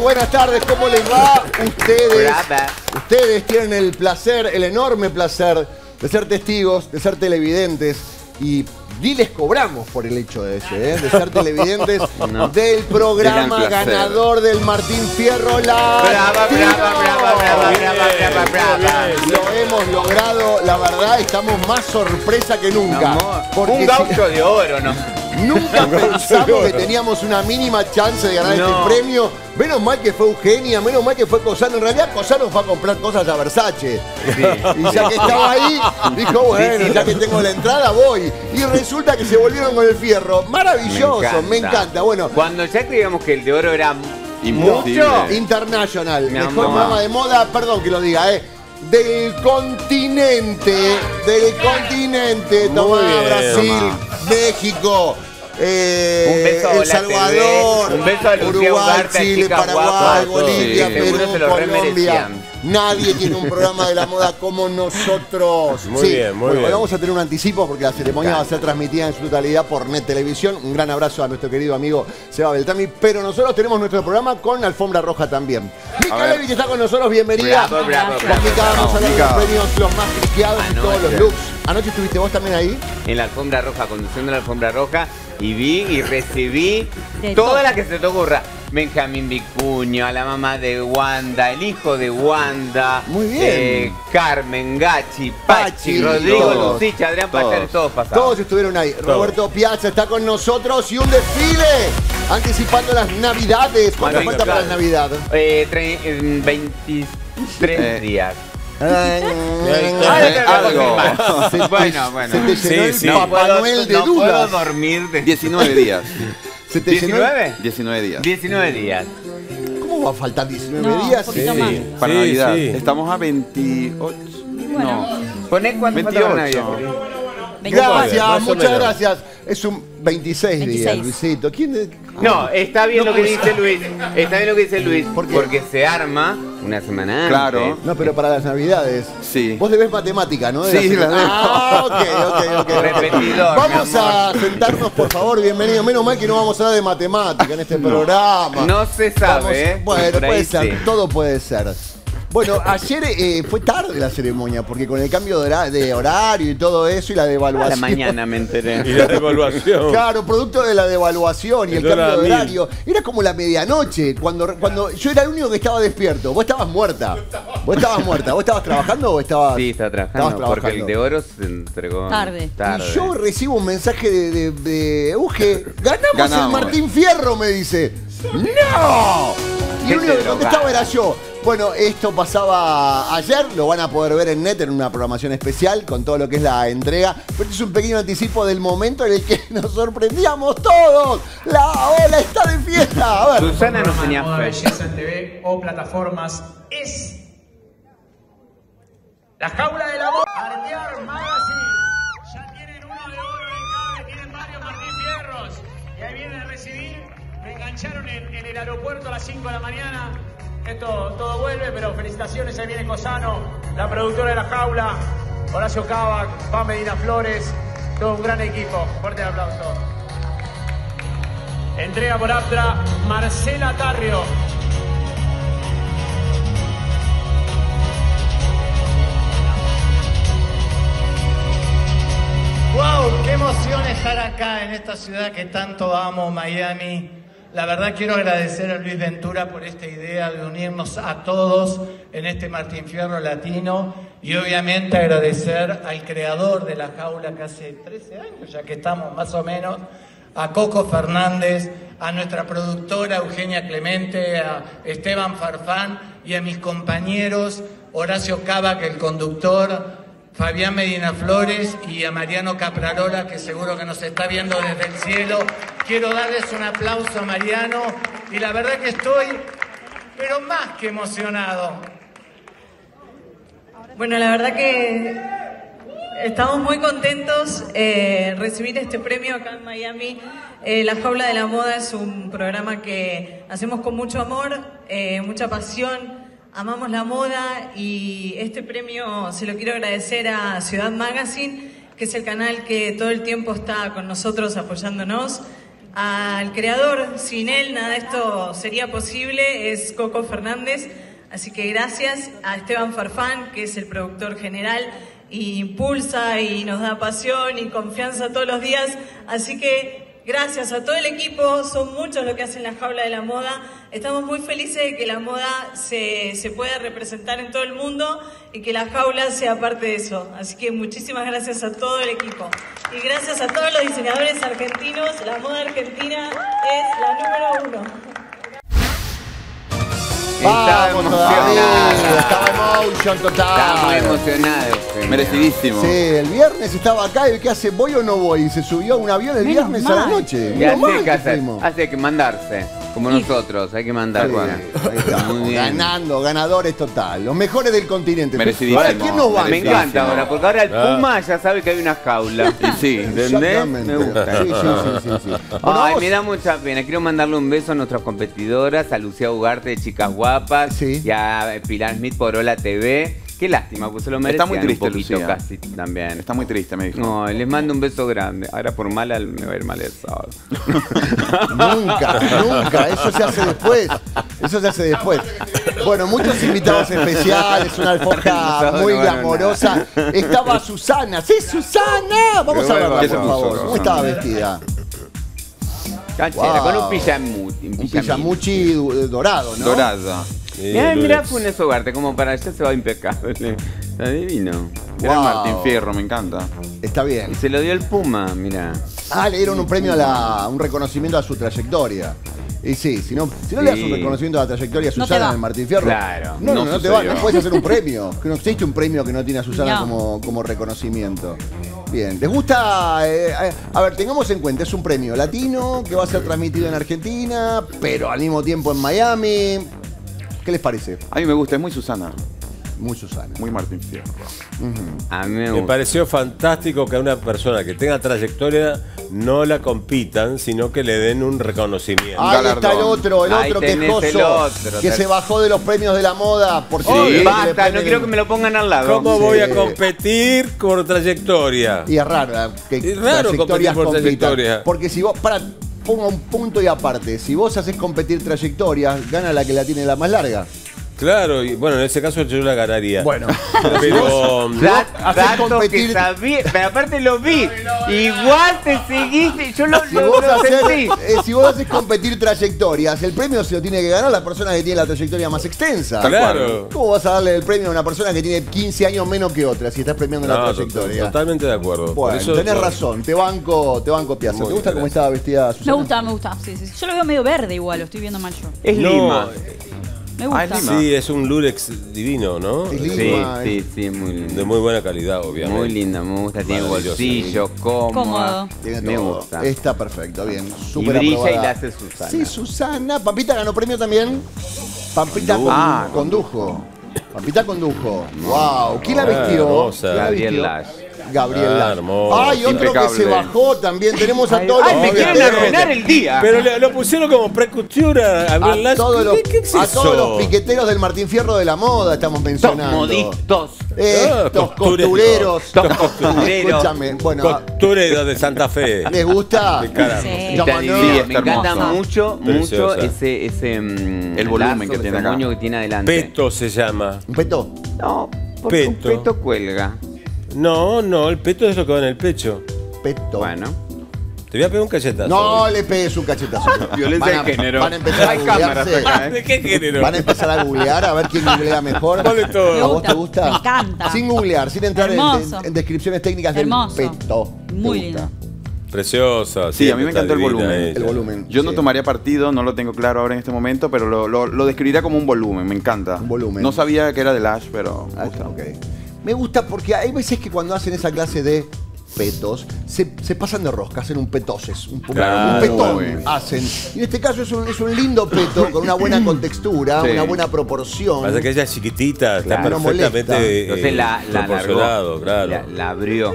buenas tardes, ¿cómo les va? Ustedes tienen el placer, el enorme placer de ser testigos, de ser televidentes y ni les cobramos por el hecho de ese, de ser televidentes del programa ganador del Martín Fierro Latino. Brava. Lo hemos logrado, la verdad, estamos más sorpresa que nunca. Un gaucho de oro, ¿no? Nunca pensamos que teníamos una mínima chance de ganar este premio. Menos mal que fue Eugenia, menos mal que fue Cosano. En realidad Cosano fue a comprar cosas a Versace. Sí. Y ya que estaba ahí, dijo, bueno, ya que tengo la entrada, voy. Y resulta que se volvieron con el fierro. Maravilloso, me encanta. Bueno, cuando ya creíamos que el de oro era imposible. Mucho internacional, mejor programa de moda, perdón que lo diga, del continente, tomá, Brasil, México, El Salvador, Uruguay, Chile, Paraguay, Bolivia, Perú, Colombia. Nadie tiene un programa de la moda como nosotros. Muy bien. Vamos a tener un anticipo porque la ceremonia va a ser transmitida en su totalidad por Net Televisión. Un gran abrazo a nuestro querido amigo Seba Beltrami. Pero nosotros tenemos nuestro programa con alfombra roja también. Mica Levy, que está con nosotros, bienvenida. Con Mica vamos a hablar de los premios, los más cliqueados y todos los looks. Anoche estuviste vos también ahí. En la alfombra roja, conduciendo la alfombra roja. Y vi y recibí toda la que se te ocurra. Benjamín Vicuña, la mamá de Wanda, el hijo de Wanda. Muy bien. Carmen, Gachi, Pachi, Rodrigo, Lucicha, Adrián Pachar, todos pasaron. Todos estuvieron ahí. Todos. Roberto Piazza está con nosotros y un desfile. Anticipando las Navidades. ¿Cuánto falta para la Navidad? 23 días. No puedo dormir de 19 días. ¿Se te llenó? 19 días. 19 días. ¿Cómo va a faltar 19 días? Para Navidad. Estamos a 28. No. Poné cuánto falta para Navidad. Gracias, muchas gracias. Es un 26 días, Luisito. No, está bien lo que dice Luis. Está bien lo que dice Luis. Porque se arma una semana antes. Claro. No, pero para las Navidades. Sí. Vos debes matemática, ¿no? Sí, la debes. Ah, ok. Repetidor. Vamos a sentarnos, por favor. Bienvenido. Menos mal que no vamos a hablar de matemática en este programa. No se sabe. Bueno, puede ser. Todo puede ser. Bueno, ayer fue tarde la ceremonia, porque con el cambio de horario y todo eso, y la devaluación. A la mañana me enteré. Y la devaluación. Claro, producto de la devaluación y el cambio de horario. Era como la medianoche, cuando yo era el único que estaba despierto. Vos estabas muerta. ¿Vos estabas trabajando o estabas...? Sí, estaba trabajando, porque el de oro se entregó tarde. Y yo recibo un mensaje de Uge. ¡Ganamos el Martín Fierro!, me dice. ¡No! Y el único que contestaba era yo. Bueno, esto pasaba ayer, lo van a poder ver en Net en una programación especial con todo lo que es la entrega. Pero este es un pequeño anticipo del momento en el que nos sorprendíamos todos. ¡La ola está de fiesta! A ver. Susana nos enseñó. Belleza en TV o plataformas es... La Jaula de la Moda. Artear Magazine. Ya tienen uno de oro en cada, tienen varios Martín Fierros. Y ahí vienen a recibir. Me engancharon en el aeropuerto a las 5 de la mañana. Esto todo vuelve, pero felicitaciones, ahí viene Cosano, la productora de La Jaula, Horacio Cabak, Fabián Medina Flores, todo un gran equipo. Fuerte aplauso. Entrega por Aptra, Marcela Tarrio. ¡Wow! ¡Qué emoción estar acá en esta ciudad que tanto amo, Miami! La verdad quiero agradecer a Luis Ventura por esta idea de unirnos a todos en este Martín Fierro Latino y obviamente agradecer al creador de La Jaula que hace 13 años, ya que estamos más o menos, a Coco Fernández, a nuestra productora Eugenia Clemente, a Esteban Farfán y a mis compañeros Horacio Cabak, el conductor, Fabián Medina Flores y a Mariano Caprarola, que seguro que nos está viendo desde el cielo. Quiero darles un aplauso a Mariano y la verdad que estoy, pero más que emocionado. Bueno, la verdad que estamos muy contentos de recibir este premio acá en Miami. La Jaula de la Moda es un programa que hacemos con mucho amor, mucha pasión. Amamos la moda y este premio se lo quiero agradecer a Ciudad Magazine, que es el canal que todo el tiempo está con nosotros apoyándonos. al creador. Sin él nada esto sería posible, es Coco Fernández. Así que gracias a Esteban Farfán, que es el productor general, y impulsa y nos da pasión y confianza todos los días. Así que gracias a todo el equipo, son muchos los que hacen La Jaula de la Moda. Estamos muy felices de que la moda se pueda representar en todo el mundo y que La Jaula sea parte de eso. Así que muchísimas gracias a todo el equipo. Y gracias a todos los diseñadores argentinos, la moda argentina es la número uno. Estamos emocionados. Estaba emotion total. Estamos emocionados. Merecidísimo. Sí, el viernes estaba acá y ¿qué hace? ¿Voy o no voy? Y se subió a un avión el viernes a la noche. Y hace que mandarse, como nosotros. Hay que mandar, Juana. Sí, ganando, ganadores total. Los mejores del continente. Merecidísimo. Ahora, ¿quién nos va? Me encanta ahora, porque ahora el Puma ya sabe que hay una jaula. Sí, ¿entendés? Me gusta. Sí. Ay, me da mucha pena. Quiero mandarle un beso a nuestras competidoras, a Lucía Ugarte de Chicas Guapas. Sí. Y a Pilar Smith por Hola TV. Qué lástima, pues se lo merecían. Está muy triste, un poquito, Lucía. Casi también. Está muy triste, me dijo. No, les mando un beso grande. Ahora por mala me va a ir mal el sábado. Nunca. Eso se hace después. Bueno, muchos invitados especiales, una alfombra muy glamorosa. Estaba Susana. ¡Sí, Susana! Vamos a verla, por favor. ¿Cómo estaba vestida? Wow. Con un pijamuchi. Un pijamuchi dorado, ¿no? Dorado. Mirá, fue un Ugarte, como para allá se va impecable. Está divino. Era Martín Fierro, me encanta. Está bien. Y se lo dio el Puma, mirá. Ah, le dieron un premio, un reconocimiento a su trayectoria. Y sí, si no le das un reconocimiento a la trayectoria a Susana en el Martín Fierro, claro, no te va, no puedes hacer un premio. No existe un premio que no tiene a Susana como reconocimiento. Bien, ¿les gusta? A ver, tengamos en cuenta, es un premio latino que va a ser transmitido en Argentina, pero al mismo tiempo en Miami. ¿Qué les parece? A mí me gusta, es muy Susana. Muy Susana. Muy Martín Fierro. A mí me pareció fantástico que a una persona que tenga trayectoria no la compitan, sino que le den un reconocimiento. Ahí está el otro quejoso, que se bajó de los premios de la moda. Basta, no quiero que me lo pongan al lado. ¿Cómo voy a competir por trayectoria? Y es raro competir por trayectoria. Porque si vos... ponga un punto y aparte. Si vos haces competir trayectorias, gana la que la tiene la más larga. Claro, y bueno, en ese caso yo la ganaría. Bueno, pero competir... pero aparte lo vi. Igual te seguiste, yo lo sentí. Si vos haces competir trayectorias, el premio se lo tiene que ganar la persona que tiene la trayectoria más extensa. Claro. ¿Cómo vas a darle el premio a una persona que tiene 15 años menos que otra si estás premiando la trayectoria? Totalmente de acuerdo. Bueno, tenés razón, te banco Piazza. ¿Te gusta cómo estaba vestida Susana? Me gusta, sí. Yo lo veo medio verde igual, lo estoy viendo mal yo. Es Lima. Me gusta. Sí, es un lurex divino, ¿no? Sí, es muy lindo. De muy buena calidad, obviamente. Muy linda, me gusta. Tiene bolsillo, cómodo. Me gusta. Está perfecto, bien. Súper aprobada. Y brilla y la hace Susana. Sí, Susana. Pampita ganó premio también. Pampita condujo. Pampita condujo. Wow. ¿Quién la vestió? Gabriel Lash. Gabriel Lash. Hay otro que se bajó también. Tenemos a todos. Me quieren arruinar el día. Pero lo pusieron como precursora a Gabriel Lash. A todos los piqueteros del Martín Fierro de la moda estamos mencionando. Modistos. Estos costureros. Escúchame. Costureros de Santa Fe. ¿Les gusta? Me encanta mucho ese el volumen que tiene acá. Que tiene adelante. Peto se llama. ¿Un peto? No, porque un peto cuelga. No, el peto es lo que va en el pecho. Peto. Bueno. Te voy a pegar un cachetazo. No le pegues un cachetazo. Violencia de género. Van a empezar a googlearse. Acá, ¿eh? ¿De qué género? Van a empezar a googlear a ver quién googlea mejor. Vale todo. ¿A vos te gusta? Me encanta. Sin googlear, sin entrar en descripciones técnicas del peto. Muy bien. Preciosa. Sí, a mí me encantó el volumen. Yo no tomaría partido, no lo tengo claro ahora en este momento, pero lo describiría como un volumen, me encanta. Un volumen. No sabía que era de Lash, pero me gusta. Okay. Me gusta porque hay veces que cuando hacen esa clase de petos, se pasan de rosca, hacen un petoses, un petón hacen. Y en este caso es un lindo peto con una buena contextura, una buena proporción. Pasa que ella es chiquitita, está perfectamente proporcionado, claro. La abrió.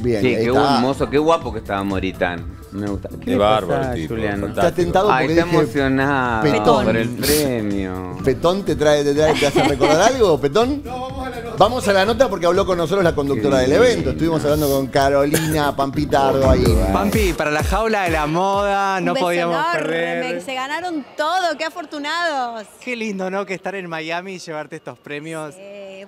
Bien, sí, qué hermoso, qué guapo que estaba Moritán. Me gusta. Qué bárbaro, Juliano. Está tentado porque está emocionado por el premio. Petón te hace recordar algo, Petón. No, vamos a la noche. Vamos a la nota porque habló con nosotros la conductora del evento. Estuvimos hablando con Carolina Pampita Ardoaín. Pampi, para la jaula de la moda no podíamos perder. Se ganaron todo, qué afortunados. Qué lindo, ¿no? Que estar en Miami y llevarte estos premios.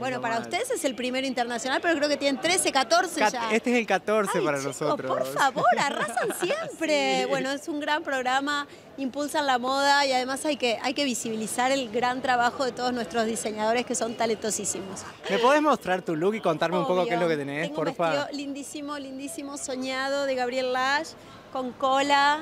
Bueno, para ustedes es el primero internacional, pero creo que tienen 13, 14 ya. Este es el 14. Ay, para nosotros. Por favor, arrasan siempre. Sí. Bueno, es un gran programa, impulsan la moda y además hay que visibilizar el gran trabajo de todos nuestros diseñadores que son talentosísimos. ¿Me podés mostrar tu look y contarme un poco qué es lo que tenés, por favor? Un vestido lindísimo, lindísimo, soñado de Gabriel Lash, con cola.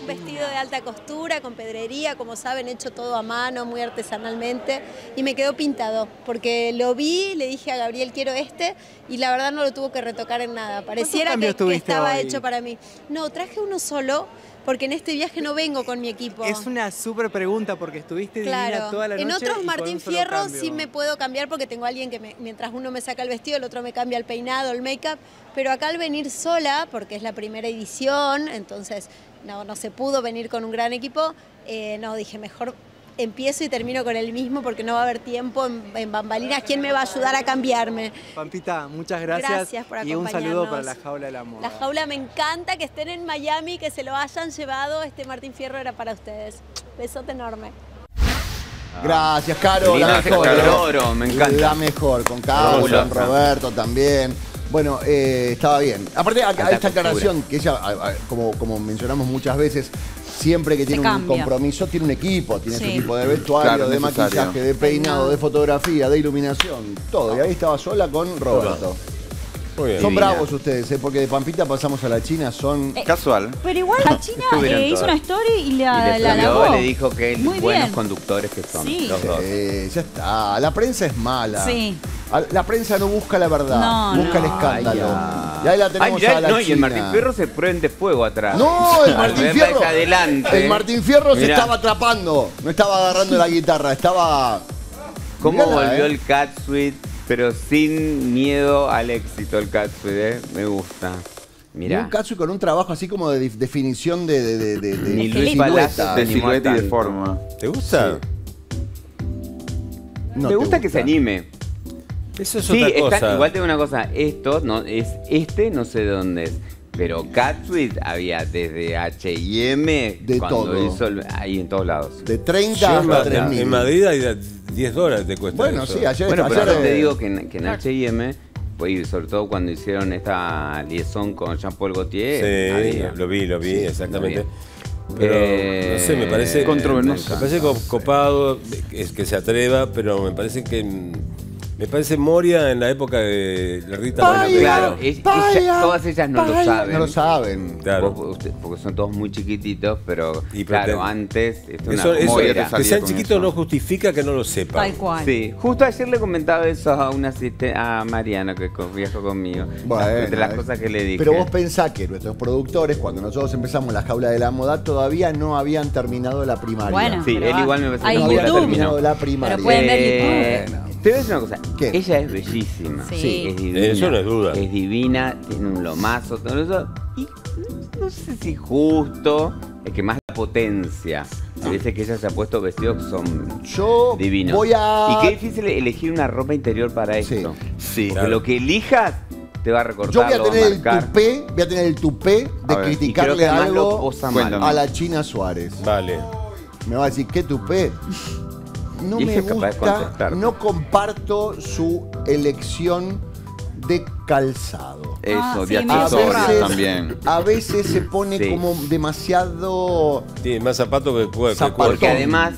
Un vestido de alta costura, con pedrería, como saben, hecho todo a mano, muy artesanalmente. Y me quedó pintado, porque lo vi, le dije a Gabriel, quiero este, y la verdad no lo tuvo que retocar en nada. Pareciera que estaba hecho para mí. No, traje uno solo, porque en este viaje no vengo con mi equipo. Es una súper pregunta, porque estuviste divina toda la noche. En otros Martín Fierro sí me puedo cambiar, porque tengo a alguien que mientras uno me saca el vestido, el otro me cambia el peinado, el make-up. Pero acá al venir sola, porque es la primera edición, entonces... No se pudo venir con un gran equipo, dije mejor empiezo y termino con el mismo porque no va a haber tiempo en bambalinas. ¿Quién me va a ayudar a cambiarme? Pampita, muchas gracias. Gracias por acompañarnos. Y un saludo para la jaula de la moda. La jaula, me encanta que estén en Miami, que se lo hayan llevado. Este Martín Fierro era para ustedes. Besote enorme. Gracias, Caro. La mejor, oro, me encanta. La mejor, con Caro, con Roberto también. Bueno, estaba bien. Aparte, acá esta aclaración, que ella, como mencionamos muchas veces, siempre que tiene un compromiso, tiene un equipo. Tiene su equipo de vestuario, de maquillaje, de peinado, de fotografía, de iluminación, todo. Y ahí estaba sola con Roberto. Muy bien. Son bravos ustedes, porque de Pampita pasamos a la China, son... Casual. Pero igual la China hizo una story y la lavó. Le dijo que buenos conductores que son los dos. Ya está. La prensa es mala. Sí. La prensa no busca la verdad, busca el escándalo. Y ahí la tenemos a la China. Y el Martín Fierro se prende fuego atrás. No, el Martín Fierro. Adelante. El Martín Fierro se estaba atrapando, no estaba agarrando la guitarra, estaba... ¿Cómo volvió el catsuit? Pero sin miedo al éxito el catsuit, me gusta. Mirá. Un catsuit con un trabajo así como de definición de ni Luis Palazzo, de silueta y de forma. ¿Te gusta? No, ¿Te gusta que se anime? Eso es otra cosa. Igual tengo una cosa, esto no es, no sé de dónde es, pero catsuit había desde H&M, de todo. Hizo ahí en todos lados. De 30 a 3.000. En Madrid hay $10 te cuesta. Bueno, eso. Sí, ayer. Bueno, pero ayer te digo que en H&M, pues, sobre todo cuando hicieron esta liaison con Jean Paul Gaultier. Sí, lo vi, sí, exactamente. Pero, no sé, me parece controvertido. Me parece copado, es que se atreva, pero me parece que... Me parece Moria en la época de la Rita Moreno. Claro, todas ellas no lo saben. No lo saben. Claro. Porque son todos muy chiquititos, pero claro, antes... Que sean chiquitos no justifica que no lo sepan. Tal cual. Sí, justo ayer le comentaba eso a una asistente, a Mariano, que viajó conmigo. Entre las cosas que le dije. Pero vos pensás que nuestros productores, cuando nosotros empezamos la jaula de la moda, todavía no habían terminado la primaria. Bueno, sí, él igual me pensaba que no había terminado la primaria. Pero pueden ver YouTube. Te voy a decir una cosa, ella es bellísima, es divina, eso no es duda. Es divina, tiene un lomazo, todo eso, y no sé si justo, es que más la potencia, dice que ella se ha puesto vestidos que son divinos. Y qué difícil elegir una ropa interior para esto, porque lo que elijas te va a recortar. Yo voy a tener el tupé de criticarle algo a la China Suárez. Vale. Me va a decir, ¿qué tupé? No me gusta, no comparto su elección de calzado. Eso, de accesorios también. A veces se pone como demasiado... Sí, más zapato que cuerpo. Porque además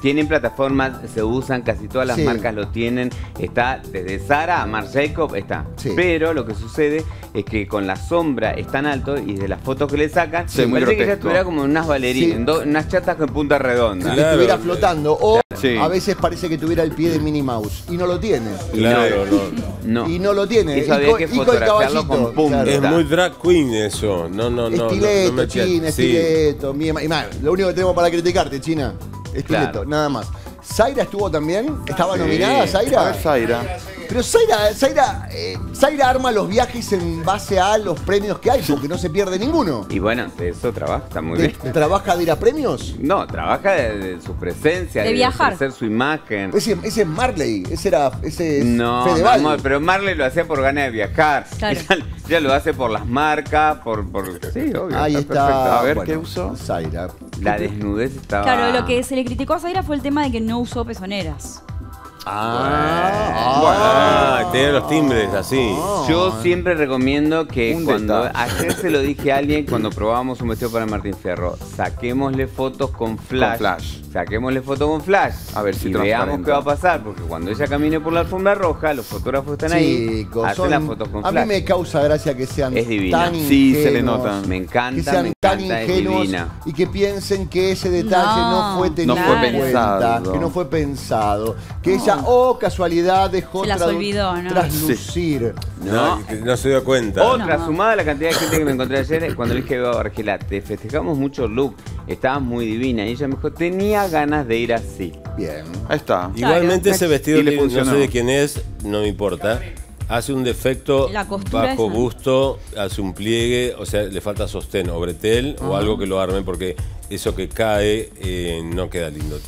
tienen plataformas, se usan, casi todas las marcas lo tienen. Está desde Zara a Marc Jacobs, está. Sí. Pero lo que sucede es que con la sombra es tan alto y de las fotos que le sacan, me parece que ella estuviera como en unas bailarinas, en unas chatas con punta redonda. Claro, estuviera flotando o... Sí. A veces parece que tuviera el pie de Minnie Mouse y no lo tiene. Claro, y no lo tiene. Y con el caballito. Con punta. Claro. Es muy drag queen eso. No. Estileto, no China, estileto. Y más, lo único que tenemos para criticarte, China, estileto, nada más. ¿Zaira estuvo también? ¿Estaba nominada Zaira? Pero Zaira arma los viajes en base a los premios que hay, porque no se pierde ninguno. Y bueno, eso trabaja, está muy bien. ¿Trabaja de ir a premios? No, trabaja de su presencia, de viajar, de hacer su imagen. Ese es Marley, ese es no, Fedeval. No, pero Marley lo hacía por ganas de viajar. Claro. Ya lo hace por las marcas, por sí, obvio. Ahí está. Perfecto. A ver, bueno, ¿qué usó Zaira? La desnudez estaba... Claro, lo que se le criticó a Zaira fue el tema de que no usó pezoneras. Tiene los timbres así. Yo siempre recomiendo que ayer se lo dije a alguien cuando probábamos un vestido para Martín Fierro, saquémosle fotos con flash. Saquémosle fotos con flash. A ver si veamos qué va a pasar, porque cuando ella camine por la alfombra roja, los fotógrafos están ahí, hacen las fotos con flash. A mí me causa gracia que sean tan ingenuos. Sí, se le nota. Me encanta, que sean tan ingenuos y que piensen que ese detalle no fue tenido en cuenta, que no fue pensado, que ella casualidad dejó traslucir. No se dio cuenta. Otra sumada a la cantidad de gente que me encontré ayer cuando le dije a Beba Bargela, te festejamos mucho el look, estabas muy divina. Y ella me dijo, tenía ganas de ir así. Bien. Ahí está. Igualmente ese vestido, que no sé de quién es, no me importa. Hace un defecto bajo busto, hace un pliegue, o sea, le falta sostén o bretel o algo que lo armen, porque eso que cae no queda lindo.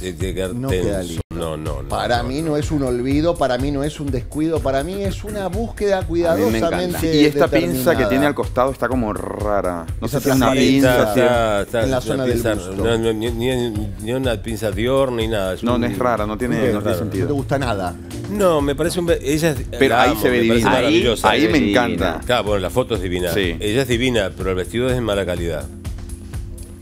No queda lindo. No, para mí no es un olvido, para mí no es un descuido, para mí es una búsqueda cuidadosamente. Y esta pinza que tiene al costado está como rara. No sé si es una pinza en la zona del busto. Ni una pinza Dior ni nada. No, es rara, no tiene sentido. No te gusta nada. No, me parece un... Pero ahí se ve divina. Ahí me encanta. Claro, bueno, la foto es divina. Ella es divina, pero el vestido es de mala calidad.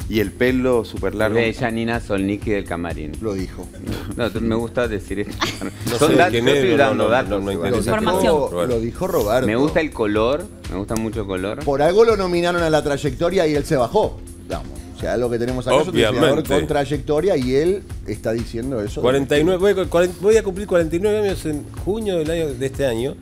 Y el pelo súper largo. De Janina Solnicki del Camarín. Lo dijo. No, me gusta decir esto. Lo dijo Roberto. Me gusta el color, me gusta mucho el color. Por algo lo nominaron a la trayectoria y él se bajó. Vamos. O sea, lo que tenemos acá es un diseñador con trayectoria y él está diciendo eso. 49, voy a cumplir 49 años en junio de este año.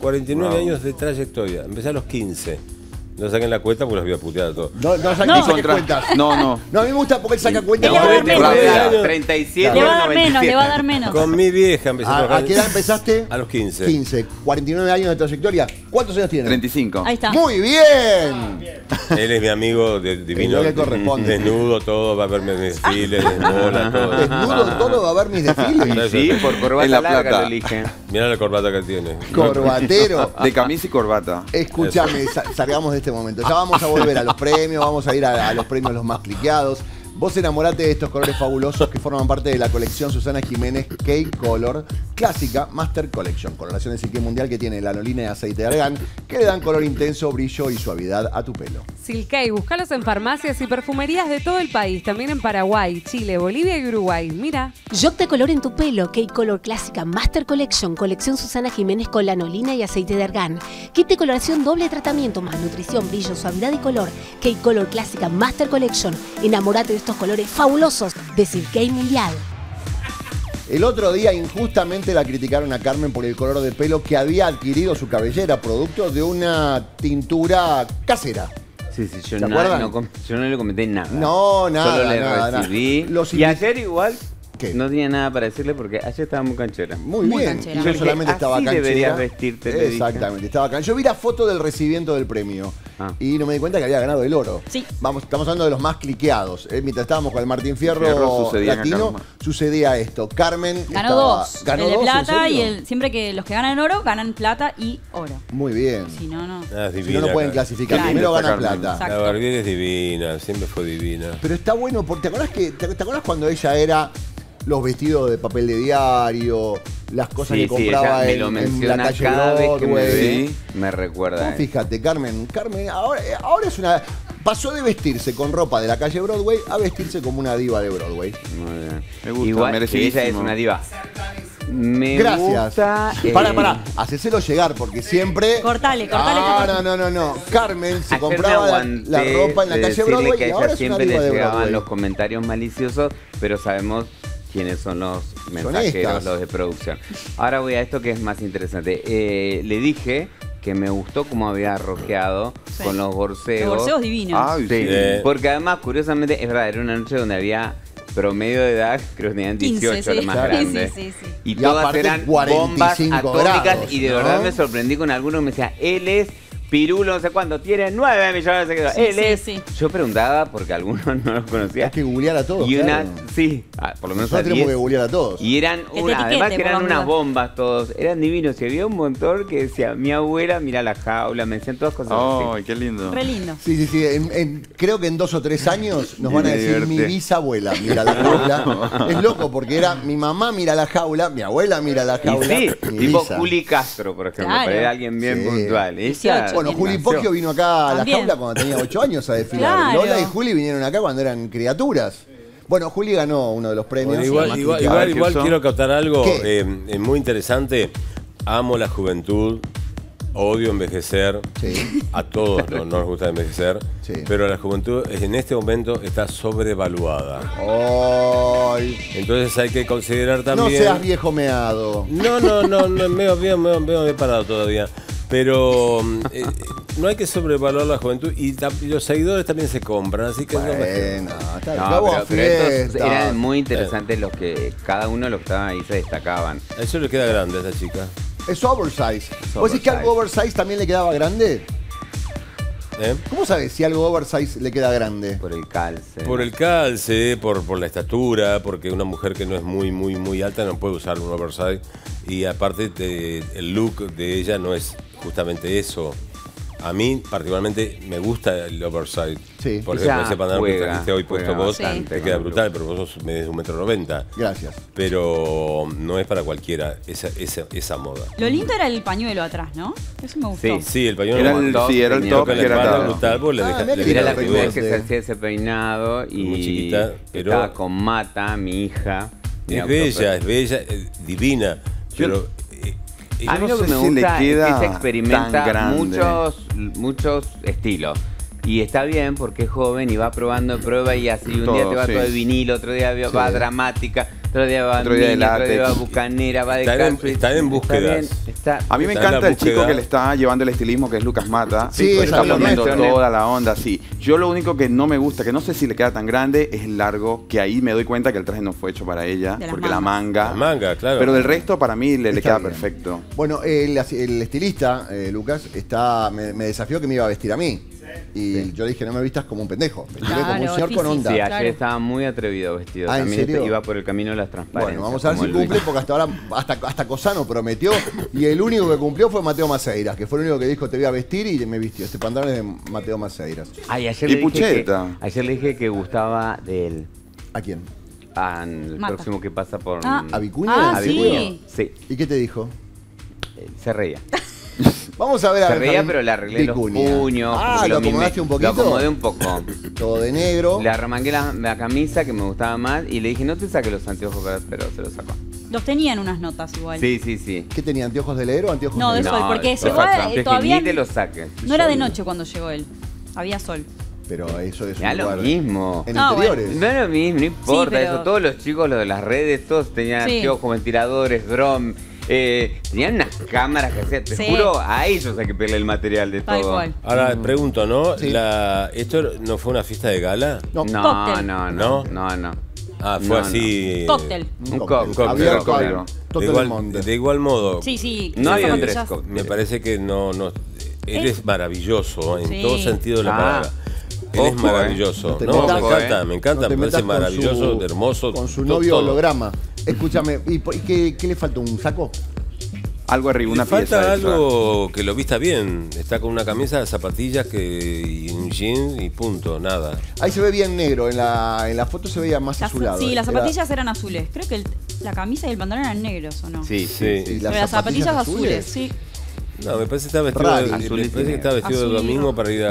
49 años de trayectoria. Empecé a los 15. No saquen la cuenta porque los voy a putear a todos. No saquen cuentas. No, a mí me gusta porque él saca cuentas. Le va a dar menos. 37, le va a dar menos, le va a dar menos. Con mi vieja empecé a trabajar. ¿A qué edad empezaste? A los 15. 15. 49 años de trayectoria. ¿Cuántos años tienes? 35. Ahí está. ¡Muy bien! Él es mi amigo divino. Le corresponde. Desnudo todo, va a ver mis desfiles, desnudo todo. Desnudo todo, va a ver mis desfiles. Sí, por corbata larga lo eligen. Mirá la corbata que tiene. Corbatero. De camisa y corbata. Escúchame, salgamos de este momento. Ya vamos a volver a los premios, vamos a ir a los premios los más cliqueados. Vos enamorate de estos colores fabulosos que forman parte de la colección Susana Jiménez K-Color Clásica Master Collection. Coloración de Silkei Mundial que tiene lanolina y aceite de argán que le dan color intenso, brillo y suavidad a tu pelo. Silkei, búscalos en farmacias y perfumerías de todo el país. También en Paraguay, Chile, Bolivia y Uruguay. Mira. Job de color en tu pelo. K-Color Clásica Master Collection. Colección Susana Jiménez con lanolina y aceite de argán. Kit de coloración doble tratamiento más nutrición, brillo, suavidad y color. K-Color Clásica Master Collection. Enamorate de estos colores fabulosos de Silkei Mundial. El otro día injustamente la criticaron a Carmen por el color de pelo que había adquirido su cabellera, producto de una tintura casera. Sí, yo no le comenté nada. Solo le recibí. Y ayer igual... ¿Qué? No tenía nada para decirle porque ayer estaba muy canchera. Muy bien. Yo solamente estaba canchera. Deberías vestirte. Exactamente, estaba canchera. Yo vi la foto del recibimiento del premio y no me di cuenta que había ganado el oro. Sí. Estamos hablando de los más cliqueados. Mientras estábamos con el Martín Fierro Latino, sucedía esto. Carmen ganó dos. Ganó el de plata y el, siempre que los que ganan oro, ganan plata y oro. Muy bien. Si no, no. Si no, no pueden clasificar. Claro. Primero ganan plata. Exacto. La Barbier es divina, siempre fue divina. Pero está bueno porque ¿te acordás cuando ella era... Los vestidos de papel de diario, las cosas que compraba en la calle Broadway. Me recuerda. No, fíjate, Carmen ahora es una... Pasó de vestirse con ropa de la calle Broadway a vestirse como una diva de Broadway. Muy bien. Me gusta, igual que ella es una diva. Gracias. Pará, hacéselo llegar porque siempre... Cortale. No. Carmen se compraba la ropa en la calle Broadway y ahora es una diva de Broadway. Siempre le llegaban los comentarios maliciosos, pero sabemos... quiénes son los mensajeros, los de producción. Ahora voy a esto que es más interesante. Le dije que me gustó cómo había roqueado con los borseos. Los borseos divinos. Porque además, curiosamente, es verdad, era una noche donde había promedio de edad, creo que tenían 18, 15, sí, lo más grande. Sí. Y todas eran bombas atómicas grados, y de verdad me sorprendí con algunos que me decían, él es Pirulo, no sé cuánto, tiene 9 millones de seguidores. Él es. Yo preguntaba porque algunos no los conocía. Hay que googlear a todos. Y una, por lo menos nosotros tenemos que googlear a todos. Y eran, además que eran unas bombas todos. Eran divinos. Y había un montón que decía, mi abuela, mira La Jaula. Me decían todas cosas así. Qué lindo. Re lindo. Sí. Creo que en 2 o 3 años nos van a decir, mi bisabuela, mira La Jaula. Es loco porque era, mi mamá mira La Jaula, mi abuela mira La Jaula. Y tipo Juli Castro, por ejemplo. Claro. Para era alguien bien puntual. Bueno, Juli Poggio vino acá a La Jaula cuando tenía 8 años a desfilar. Lola y Juli vinieron acá cuando eran criaturas. Bueno, Juli ganó uno de los premios. Bueno, igual quiero captar algo muy interesante. Amo la juventud, odio envejecer. Sí. A todos nos gusta envejecer. Sí. Pero la juventud en este momento está sobrevaluada. Ay. Entonces hay que considerar también... No seas viejo meado. No, me he parado todavía. Pero no hay que sobrevalorar la juventud y los seguidores también se compran, así que... Pero eran muy interesantes los que cada uno de los que estaban ahí se destacaban. Eso le queda grande a esa chica. Es oversize. ¿Vos decís que algo oversize también le quedaba grande? ¿Cómo sabes si algo oversize le queda grande? Por el calce. Por el calce, por la estatura, porque una mujer que no es muy alta no puede usar un oversize. Y aparte el look de ella no es justamente eso. A mí particularmente me gusta el oversize. Sí. Por ejemplo, ese pantalón que trajiste hoy puesto vos te queda brutal, pero vos me des 1,90 m. Gracias. Pero no es para cualquiera esa moda. Lo lindo era el pañuelo atrás, ¿no? Eso me gustó. Sí, el pañuelo atrás. Sí, era el top que era brutal, porque era la primera vez que se hacía ese peinado y muy chiquita, pero estaba con Mata, mi hija. Es bella, divina. Pero a mí lo que me gusta es que se experimenta muchos estilos. Y está bien porque es joven y va probando, prueba y así. Un día te va todo de vinilo, otro día va dramática, otro día va bandera, otro día va bucanera, va de country. Están en búsqueda. A mí me encanta el chico que le está llevando el estilismo, que es Lucas Mata. Sí, está poniendo toda la onda, sí. Yo lo único que no me gusta, que no sé si le queda tan grande, es el largo, que ahí me doy cuenta que el traje no fue hecho para ella, porque la manga. La manga, claro. Pero del resto para mí le queda perfecto. Bueno, el estilista, Lucas, me desafió que me iba a vestir a mí. Y yo le dije, no me vistas como un pendejo, como un señor con onda. Sí, ayer estaba muy atrevido vestido. También iba por el camino de las transparencias. Bueno, vamos a ver si cumple, porque hasta ahora, hasta Cosano prometió. Y el único que cumplió fue Mateo Maceiras, que fue el único que dijo, te voy a vestir, y me vistió. Este pantalón es de Mateo Maceiras. Ay, ayer le dije que gustaba de él. ¿A quién? Al próximo que pasa por... ¿A Vicuña? Sí. ¿Y qué te dijo? Se reía. Vamos a ver. Se reía, pero le arreglé los puños. Lo acomodaste un poquito. Lo acomodé un poco. Todo de negro. Le arremangué la camisa que me gustaba más y le dije, no te saques los anteojos, pero se los sacó. Los tenían unas notas igual. Sí. ¿Qué tenía? ¿Anteojos de leer o anteojos de sol? No, de sol, porque llegó todavía... Ni te los saques. No era de noche cuando llegó él. Había sol. Pero eso es lo mismo. En interiores. No era lo mismo, no importa eso. Todos los chicos, los de las redes, todos tenían anteojos, ventiladores, brom. Tenían unas cámaras que hacían, te juro, a ellos hay que pedirle el material de todo. Ahora, pregunto, ¿no? ¿Esto no fue una fiesta de gala? No. Ah, fue así... Cóctel. Un cóctel. De igual modo. Sí. No había tres cócteles. Me parece que no... Él es maravilloso, en todo sentido de la palabra. Él es maravilloso. Me encanta, me parece maravilloso, hermoso. Con su novio holograma. Escúchame, ¿y qué le falta? ¿Un saco? Algo arriba, una pieza. Le falta algo que lo vista bien. Está con una camisa, zapatillas y un jean y punto, nada. Ahí se ve bien negro, en la foto se veía más azulado. Sí, las zapatillas eran azules. Creo que la camisa y el pantalón eran negros, ¿o no? Sí. Pero las zapatillas azules, No, me parece que está vestido de domingo para ir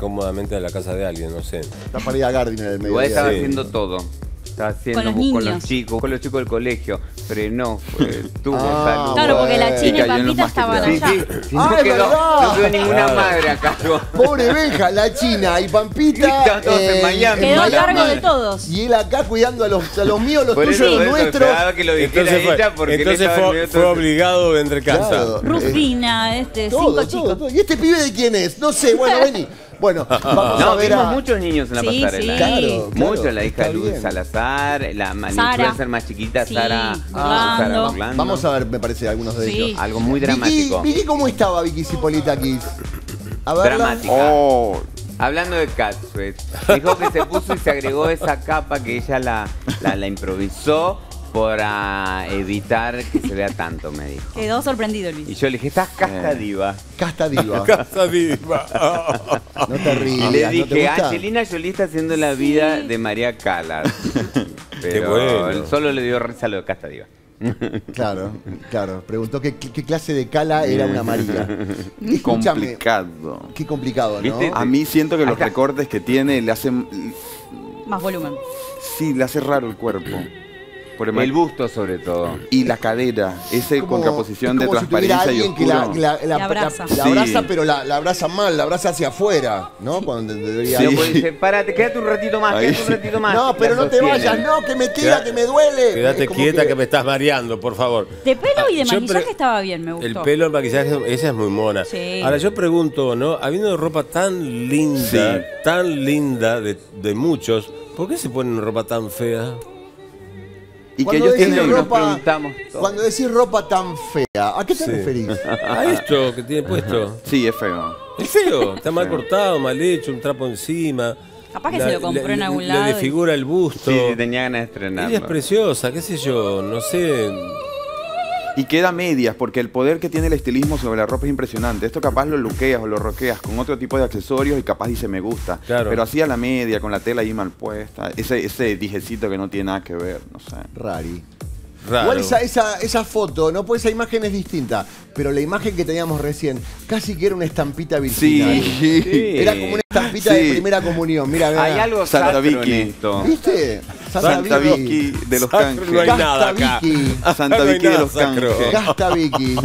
cómodamente a la casa de alguien, no sé. Está para ir a Gardiner del mediodía. Igual estaba haciendo todo. Estaba haciendo con los chicos del colegio. Frenó, tuvo salud. Claro, porque la china y Pampita estaban allá. Sí. No quedó ninguna madre acá. Pobre Benja, la china y Pampita. Todos en Miami. Quedó a cargo de todos. Y él acá cuidando a los míos, los tuyos, los nuestros. Entonces fue obligado de entre casa. Rufina, 5 chicos. ¿Y este pibe de quién es? No sé, bueno, vení. Bueno, vamos a ver a... muchos niños en la pasarela. Claro, muchos, la hija Luz Salazar, la influencer más chiquita, Sara. Vamos a ver, me parece, algunos de ellos. Algo muy dramático. Vicky, ¿cómo estaba Vicky Cipolita aquí? A verla. Dramática. Oh. Hablando de catsuit, dijo que se puso y se agregó esa capa que ella la improvisó para evitar que se vea tanto, me dijo. Quedó sorprendido, Luis. Y yo le dije, estás casta diva. Casta diva. Casta diva. No te rías. Y le dije, ¿no Angelina Jolie está haciendo la vida de María Callas? Pero qué bueno. Él solo le dio risa a lo de casta diva. Claro, claro. Preguntó qué clase de cala era una María. Complicado. Qué complicado, ¿no? A mí siento que los recortes que tiene le hacen... más volumen. Sí, le hace raro el cuerpo. Por el busto, sobre todo. Y la cadera. Esa contraposición de transparencia y oscuro. La abraza. La abraza, pero la abraza mal. La abraza hacia afuera, ¿no? Cuando debería... dice, párate, quédate un ratito más, quédate un ratito más. No, pero no te vayas, no, que me tira, que me duele. Quédate quieta que me estás mareando, por favor. De pelo y de maquillaje estaba bien, me gustó. El pelo, el maquillaje, esa es muy mona. Ahora, yo pregunto, ¿no? Habiendo ropa tan linda de muchos, ¿por qué se ponen ropa tan fea? Y cuando que ellos ropa, nos preguntamos todo. Cuando decís ropa tan fea, ¿a qué te referís? A esto que tiene puesto. Sí, es feo. Es feo, está mal cortado, mal hecho, un trapo encima. Capaz que se lo compró en algún lado. Le desfigura el busto. Sí, tenía ganas de estrenarlo. Ella es preciosa, qué sé yo, no sé. Y queda medias, porque el poder que tiene el estilismo sobre la ropa es impresionante. Esto capaz lo luqueas o lo roqueas con otro tipo de accesorios y capaz dice me gusta. Claro. Pero así a la media, con la tela ahí mal puesta. Ese dijecito que no tiene nada que ver, no sé. Rari. Raro. Igual esa foto, ¿no? Pues esa imagen es distinta. Pero la imagen que teníamos recién, casi que era una estampita virginal. Sí. Era como una estampita de primera comunión. Mira, hay algo sacro en esto. ¿Viste? Santa Vicky de los Canjes. No hay nada acá. Santa Vicky de los Canjes. Gasta Vicky.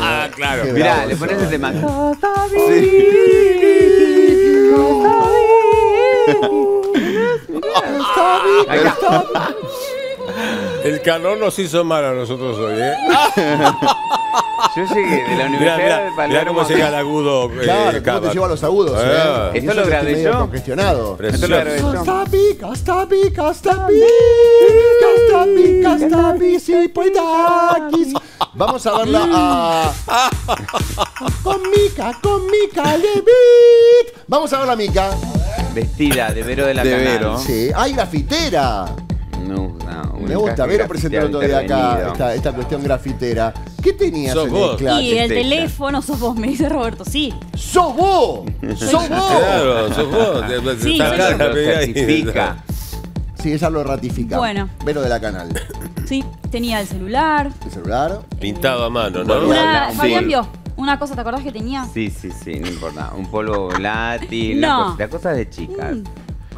Ah, claro. Mirá, le pones ese mango. Gasta Vicky. Gasta Vicky. El calor nos hizo mal a nosotros hoy, ¿eh? Yo llegué de la Universidad de Palermo. Mirá cómo llega el agudo. Claro, cómo te lleva a los agudos. Esto lo grabé yo. Congestionado. Esto lo grabé yo. Vamos a verla a... con Mica, Levit. Vamos a verla, Mica. Vestida de Vero de la Canal. Sí. ¡Ay, grafitera! Me gusta, Vero presentó todavía acá esta cuestión grafitera. ¿Qué tenías en mezcla? Y el teléfono, sos vos, me dice Roberto, sí. ¡Sos vos! ¡Sos vos! Claro, sos vos. Sí, ratifica. Sí, ella lo ratifica. Bueno. Vero de la Canal. Sí, tenía el celular. ¿El celular? Pintado a mano, ¿no? Fabián vio una cosa, ¿te acordás que tenía? Sí, sí, sí, no importa. Un polvo volátil, las cosas de chicas.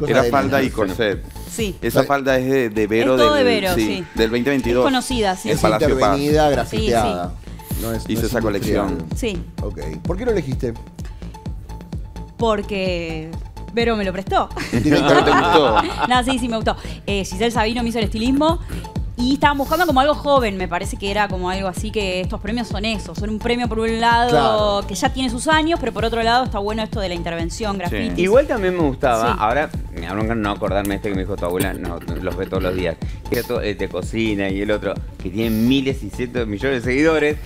Era falda y corset. Sí. Esa falda es de Vero, del 2022. Es conocida, sí. Es intervenida, grafiteada. Sí, sí. Hizo esa colección. Sí. Ok. ¿Por qué lo elegiste? Porque Vero me lo prestó. Directamente te gustó. No, sí, sí, me gustó. Giselle Sabino me hizo el estilismo. Y estaban buscando como algo joven, me parece que era como algo así, que estos premios son eso. Son un premio por un lado que ya tiene sus años, pero por otro lado está bueno esto de la intervención grafítica. Igual también me gustaba, ahora me hablan no acordarme este que me dijo tu abuela, no, los ve todos los días. Este cocina y el otro, que tienen miles y cientos millones de seguidores,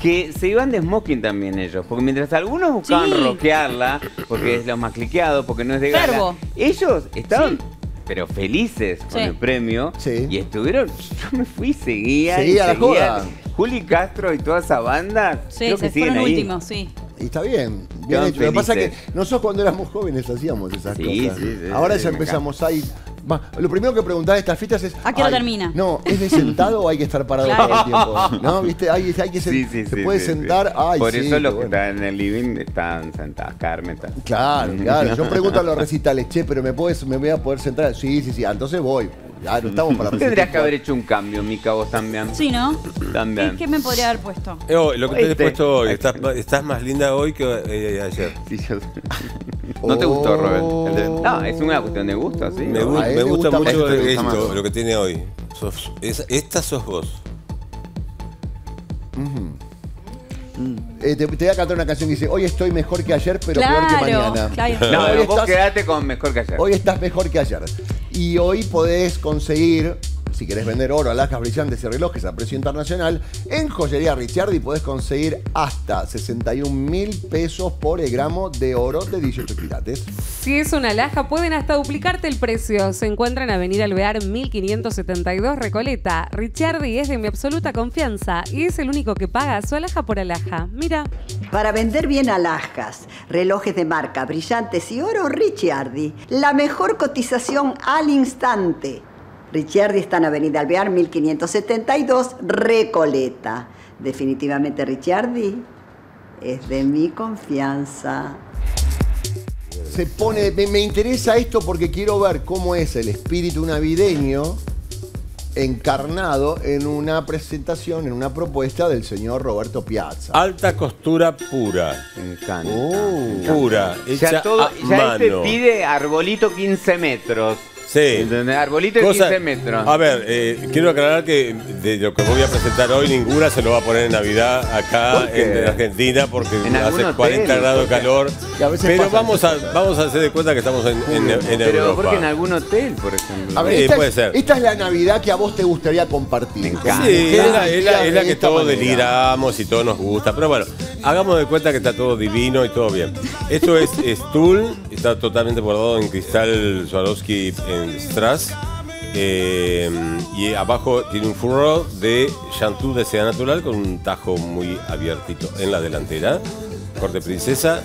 que se iban de smoking también ellos. Porque mientras algunos buscaban roquearla, porque es lo más cliqueado, porque no es de gala, ellos estaban... pero felices con el premio, y estuvieron, yo me fui, seguía la joda. Juli Castro y toda esa banda, creo que siguen ahí. Últimos, y está bien, bien hecho. Lo que pasa es que nosotros cuando éramos jóvenes hacíamos esas cosas. Ahora ya empezamos ahí. Lo primero que preguntás de estas fiestas es... ¿a qué hora termina? No, ¿es de sentado o hay que estar parado todo el tiempo? ¿No? ¿Viste? Hay que se puede sentar... Ay, por eso los que están en el living están sentados. Carmen está... Claro, claro. Yo pregunto a los recitales, che, pero me voy a poder sentar... Sí, sí, sí. Entonces voy. Claro, estamos para... Tendrías que haber hecho un cambio, Mica, vos también. Sí, ¿no? También. ¿Qué me podría haber puesto? Lo que te he puesto hoy. Estás más linda hoy que ayer. Sí, yo... ¿No te gustó, Robert? No, es una cuestión de gusto, sí. Me gusta mucho esto, lo que tiene hoy. Esta sos vos. Te voy a cantar una canción que dice: hoy estoy mejor que ayer, pero peor que mañana. No, hoy vos quedate con mejor que ayer. Hoy estás mejor que ayer. Y hoy podés conseguir, si querés vender oro, alhajas brillantes y relojes a precio internacional, en Joyería Ricciardi podés conseguir hasta 61 mil pesos por el gramo de oro de 18 quilates. Si es una alhaja, pueden hasta duplicarte el precio. Se encuentra en Avenida Alvear 1572, Recoleta. Ricciardi es de mi absoluta confianza y es el único que paga su alhaja por alhaja. Mira. Para vender bien alhajas, relojes de marca, brillantes y oro, Ricciardi. La mejor cotización al instante. Ricciardi está en Avenida Alvear 1572, Recoleta. Definitivamente Ricciardi es de mi confianza. Se pone, me interesa esto porque quiero ver cómo es el espíritu navideño encarnado en una presentación, en una propuesta del señor Roberto Piazza. Alta costura pura. Me encanta. Pura, hecha a mano. Este pide arbolito 15 metros. Sí. Arbolito de 15 metros. A ver, quiero aclarar que de lo que voy a presentar hoy, ninguna se lo va a poner en Navidad acá en Argentina porque hace 40 grados de calor. Pero vamos a hacer de cuenta que estamos en Europa. Porque en algún hotel, por ejemplo. A ver, puede ser. Esta es la Navidad que a vos te gustaría compartir. Sí, es la que todos deliramos y todos nos gusta. Pero bueno, hagamos de cuenta que está todo divino y todo bien. Esto es Stuhl, está totalmente bordado en cristal Swarovski en strass, y abajo tiene un furro de Chantou de seda natural con un tajo muy abiertito en la delantera, corte princesa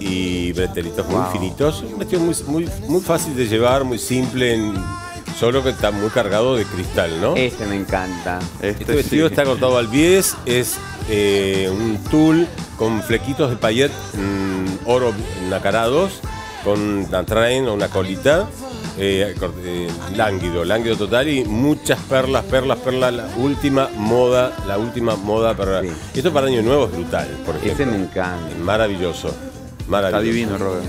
y bretelitos muy finitos. Un vestido muy fácil de llevar, muy simple, solo que está muy cargado de cristal, ¿no? Este me encanta. Este vestido está cortado al bies, es un tul con flequitos de payet oro nacarados, con una train o una colita. Lánguido total y muchas perlas, la última moda para... Sí. Esto para Año Nuevo es brutal, por ejemplo. Ese me encanta. Maravilloso. Está divino, Robert.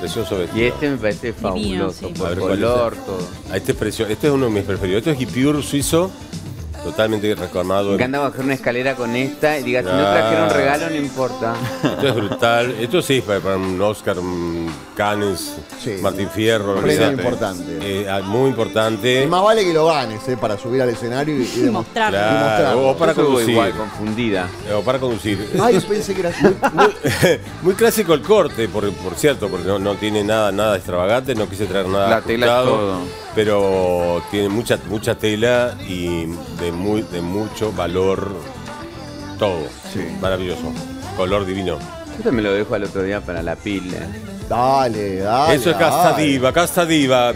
Precioso vestido. Y este me parece fabuloso, sí, por el color, todo. Este es precioso, este es uno de mis preferidos. Este es Guipure suizo, totalmente reclamado. Me encanta bajar una escalera con esta y digas, si no trajeron regalo, no importa. Esto es brutal. Esto sí, para un Oscar, un Cannes, sí, Martín Fierro. Muy importante. Muy importante. Y más vale que lo ganes, para subir al escenario y demostrar. Claro. O para conducir. Igual, confundida. O para conducir. Ay, yo pensé que era muy clásico el corte, por cierto, porque no tiene nada extravagante, no quise traer nada. La tela es todo. Pero tiene mucha tela y de mucho valor todo. Sí. Maravilloso. Color divino. Yo también lo dejo al otro día para la pila. Dale. Eso es Casta Diva.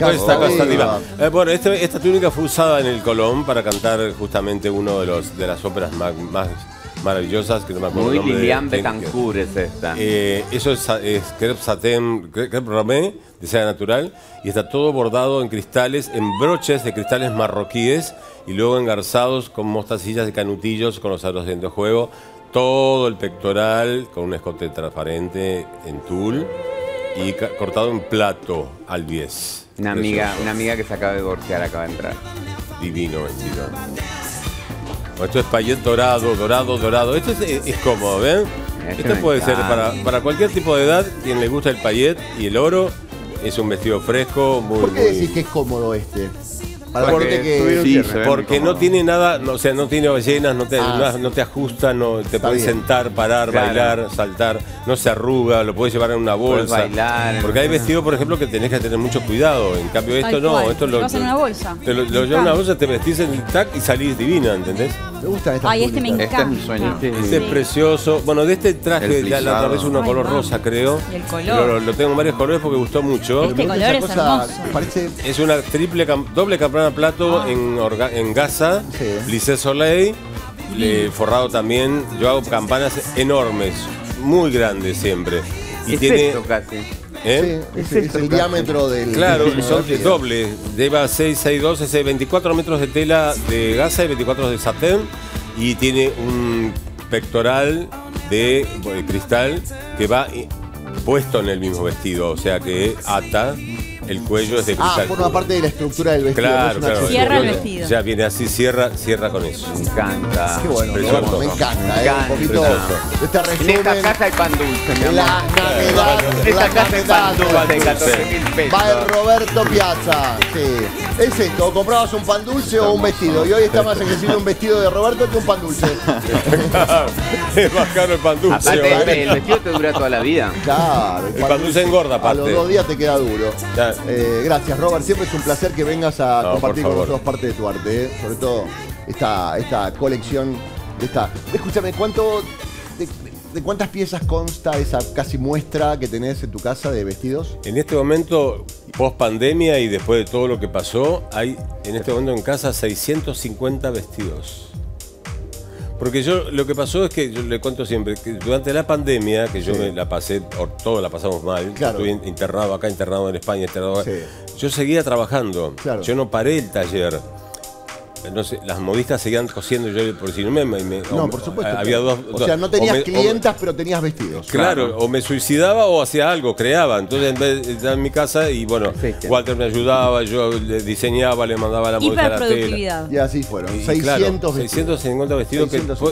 Bueno, esta túnica fue usada en el Colón para cantar justamente uno de las óperas más maravillosas, que no me acuerdo el nombre. Muy Lilian Betancourt es esta. Eso es crepe satén, crepe romé, de seda natural, y está todo bordado en cristales, en broches de cristales marroquíes, y luego engarzados con mostacillas de canutillos, con los aros de juego, todo el pectoral con un escote transparente en tul, y cortado en plato al bies. Una amiga que se acaba de divorciar acaba de entrar. Divino vestido. Esto es payet dorado. Esto es cómodo, ¿ven? Esto puede ser para cualquier tipo de edad, quien le gusta el payet y el oro. Es un vestido fresco, muy... ¿Por qué decís que es cómodo este? Porque no tiene nada, o sea, no tiene ballenas, no te ajusta, no te puedes sentar, parar, bailar, saltar, no se arruga, lo puedes llevar en una bolsa. Porque hay vestidos, por ejemplo, que tenés que tener mucho cuidado. En cambio esto no, esto lo llevas en una bolsa. Te lo llevas en una bolsa, te vestís en el tac y salís divina, ¿entendés? Me gusta esta. Ay, este me encanta. Este es mi sueño. Este es precioso. Bueno, de este traje ya la otra vez uno color rosa, creo. Y el color. Lo tengo en varios colores porque gustó mucho. Este color es hermoso. Es una doble campana plato en gasa, plissé soleil, forrado también. Yo hago campanas enormes, muy grandes siempre. Y es tiene esto, casi. ¿Eh? Sí, es el diámetro del... Claro, son de doble. Lleva 6, 12, 24 metros de tela de gasa y 24 de satén. Y tiene un pectoral de cristal que va puesto en el mismo vestido, o sea que ata. El cuello es de cristal. Ah, forma parte de la estructura del vestido. Claro, claro. Cierra el vestido. Ya viene así, cierra con eso. Me encanta. Qué bueno. Me encanta, un poquito. Este resumen, en esta casa hay pan dulce, mi amor. La Navidad. En esta casa hay pan dulce. 14.000 pesos. Va el Roberto Piazza. Sí. Es esto, comprabas un pan dulce o un vestido. Y hoy está más accesible un vestido de Roberto que un pan dulce. Es más caro el pan dulce. Aparte, el vestido te dura toda la vida. Claro. El pan dulce engorda, aparte. A los 2 días te queda duro. Gracias, Robert. Siempre es un placer que vengas a compartir con nosotros parte de tu arte, ¿eh? Sobre todo esta colección. Escúchame, ¿de cuántas piezas consta esa casi muestra que tenés en tu casa de vestidos? En este momento, post pandemia y después de todo lo que pasó, hay en este momento en casa 650 vestidos. Porque yo, lo que pasó es que, yo le cuento siempre, que durante la pandemia, que yo me la pasé, todos la pasamos mal, claro. Estuve internado acá, internado en España, internado acá. Yo seguía trabajando, claro. Yo no paré el taller. Entonces, las modistas seguían cosiendo, yo por si no me no, por supuesto. Había o sea, no tenías clientas, pero tenías vestidos. Claro, claro, o me suicidaba o hacía algo, creaba. Entonces, en vez de estar en mi casa, y bueno, perfecto. Walter me ayudaba, yo le diseñaba, le mandaba la modista a la tela. Y así fueron, y 650 vestidos.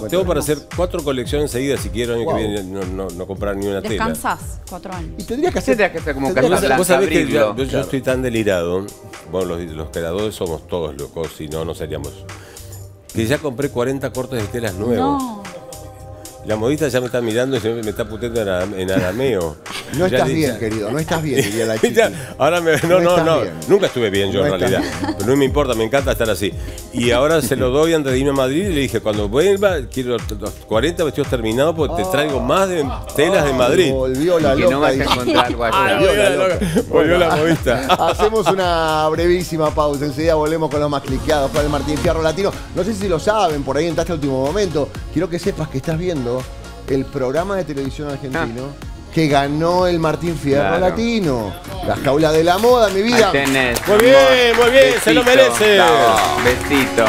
Tengo para hacer 4 colecciones seguidas, si quiero, wow. Que viene, no comprar ni una tela. Descansás 4 años. Y tendrías que hacer como Carlos. Vos sabés que yo estoy tan delirado. Bueno, los creadores somos todos locos, si no, no sería. Que ya compré 40 cortes de telas nuevos. No. La modista ya me está mirando y me está puteando en arameo. No estás bien, querido, no estás bien, diría la chica. Ahora no, nunca estuve bien yo, en realidad. Pero no me importa, me encanta estar así. Y ahora se lo doy antes de irme a Madrid y le dije, cuando vuelva, quiero los 40 vestidos terminados porque te traigo más de telas de Madrid. Volvió la loca. Y no vas a encontrar algo allá. Volvió la modista. Hacemos una brevísima pausa, enseguida volvemos con los más cliqueados para el Martín Fierro Latino. No sé si lo saben, por ahí entraste al último momento. Quiero que sepas que estás viendo el programa de televisión argentino que ganó el Martín Fierro Latino. La Jaula de la Moda, mi vida. Tenés, muy bien, besito, se lo merece. No, besito.